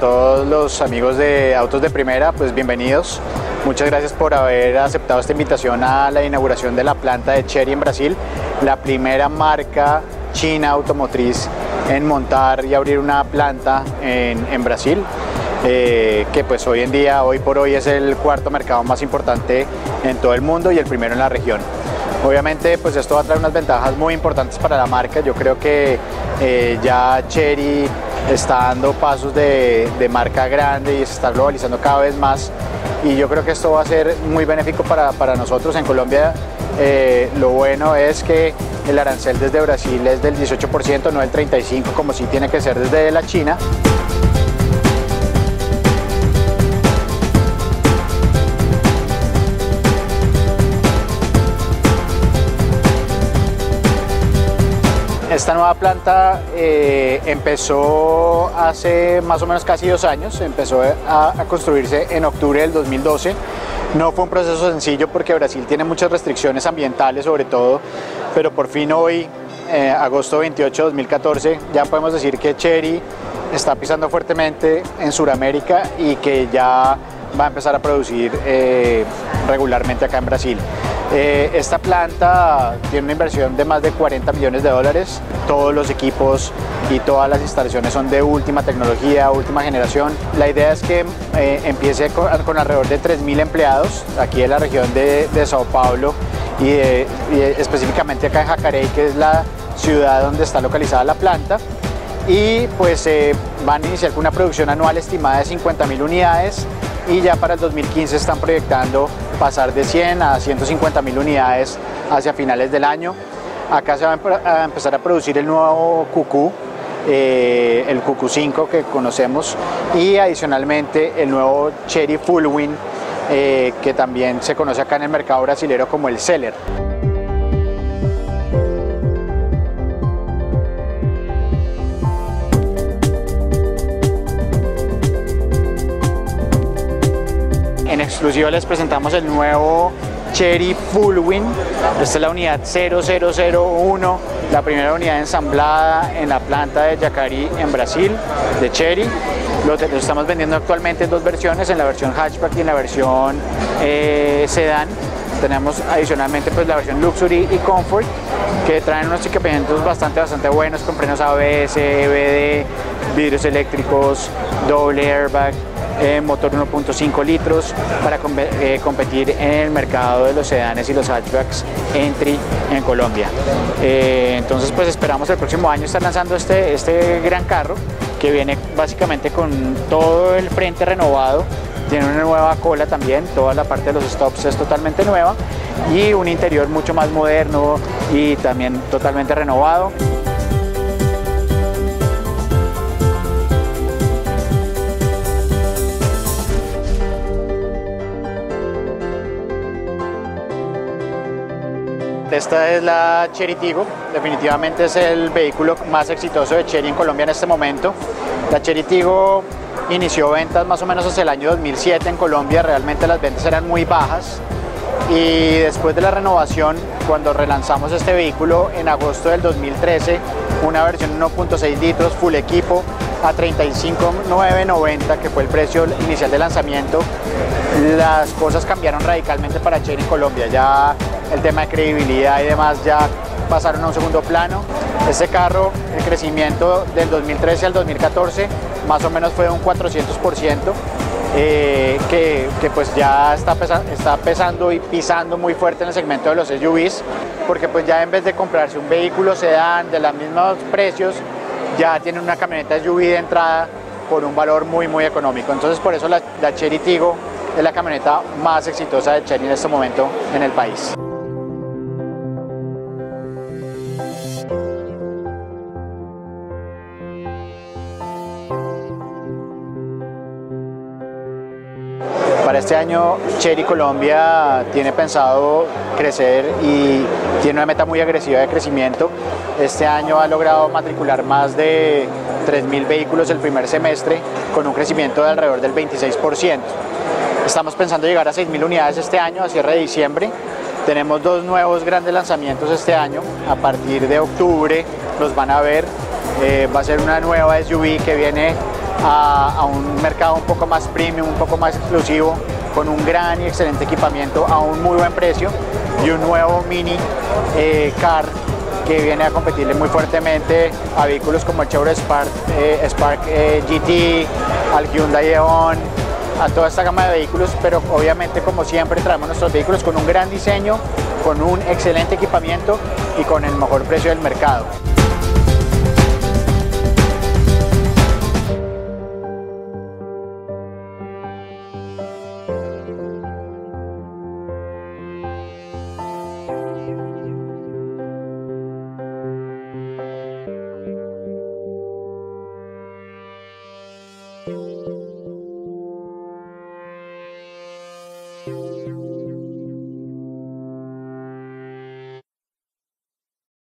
todos los amigos de Autos de Primera, pues bienvenidos. Muchas gracias por haber aceptado esta invitación a la inauguración de la planta de Chery en Brasil, la primera marca china automotriz en montar y abrir una planta en Brasil, que pues hoy por hoy es el cuarto mercado más importante en todo el mundo y el primero en la región. Obviamente pues esto va a traer unas ventajas muy importantes para la marca. Yo creo que ya Chery está dando pasos de marca grande y se está globalizando cada vez más, y yo creo que esto va a ser muy benéfico para nosotros en Colombia. Lo bueno es que el arancel desde Brasil es del 18%, no del 35% como sí tiene que ser desde la China. Esta nueva planta empezó hace más o menos casi 2 años, empezó a construirse en octubre del 2012. No fue un proceso sencillo porque Brasil tiene muchas restricciones ambientales sobre todo, pero por fin hoy, agosto 28 de 2014, ya podemos decir que Chery está pisando fuertemente en Sudamérica y que ya va a empezar a producir regularmente acá en Brasil. Esta planta tiene una inversión de más de 40 millones de dólares. Todos los equipos y todas las instalaciones son de última tecnología, última generación. La idea es que empiece con alrededor de 3.000 empleados aquí en la región de Sao Paulo y específicamente acá en Jacareí, que es la ciudad donde está localizada la planta. Y pues van a iniciar con una producción anual estimada de 50.000 unidades. Y ya para el 2015 están proyectando pasar de 100 a 150.000 unidades hacia finales del año. Acá se va a empezar a producir el nuevo QQ, el QQ5 que conocemos, y adicionalmente el nuevo Chery Fulwin, que también se conoce acá en el mercado brasilero como el Seller. En exclusiva les presentamos el nuevo Chery Fulwin. Esta es la unidad 0001, la primera unidad ensamblada en la planta de Jacareí en Brasil, de Chery. Lo estamos vendiendo actualmente en 2 versiones, en la versión hatchback y en la versión sedán. Tenemos adicionalmente pues la versión Luxury y Comfort, que traen unos equipamientos bastante buenos, con frenos ABS, EBD, vidrios eléctricos, doble airbag, motor 1.5 litros para competir en el mercado de los sedanes y los hatchbacks entry en Colombia. Entonces pues esperamos el próximo año estar lanzando este gran carro, que viene básicamente con todo el frente renovado. Tiene una nueva cola también, toda la parte de los stops es totalmente nueva, y un interior mucho más moderno y también totalmente renovado. Esta es la Chery Tiggo, definitivamente es el vehículo más exitoso de Chery en Colombia en este momento. La Chery Tiggo inició ventas más o menos hacia el año 2007 en Colombia, realmente las ventas eran muy bajas, y después de la renovación, cuando relanzamos este vehículo en agosto del 2013, una versión 1.6 litros full equipo a $35,990, que fue el precio inicial de lanzamiento, las cosas cambiaron radicalmente para Chery en Colombia. Ya el tema de credibilidad y demás ya pasaron a un segundo plano. Este carro, el crecimiento del 2013 al 2014 más o menos fue de un 400%, que pues ya está pesando y pisando muy fuerte en el segmento de los SUVs, porque pues ya en vez de comprarse un vehículo sedán de los mismos precios, ya tienen una camioneta SUV de entrada por un valor muy económico. Entonces por eso la Chery Tiggo es la camioneta más exitosa de Chery en este momento en el país. Para este año Chery Colombia tiene pensado crecer y tiene una meta muy agresiva de crecimiento. Este año ha logrado matricular más de 3.000 vehículos el primer semestre, con un crecimiento de alrededor del 26%. Estamos pensando llegar a 6.000 unidades este año, a cierre de diciembre. Tenemos 2 nuevos grandes lanzamientos este año. A partir de octubre los van a ver. Va a ser una nueva SUV que viene a un mercado un poco más premium, un poco más exclusivo, con un gran y excelente equipamiento a un muy buen precio y un nuevo mini car que viene a competirle muy fuertemente a vehículos como el Chevrolet Spark, GT, al Hyundai i10, a toda esta gama de vehículos, pero obviamente, como siempre, traemos nuestros vehículos con un gran diseño, con un excelente equipamiento y con el mejor precio del mercado.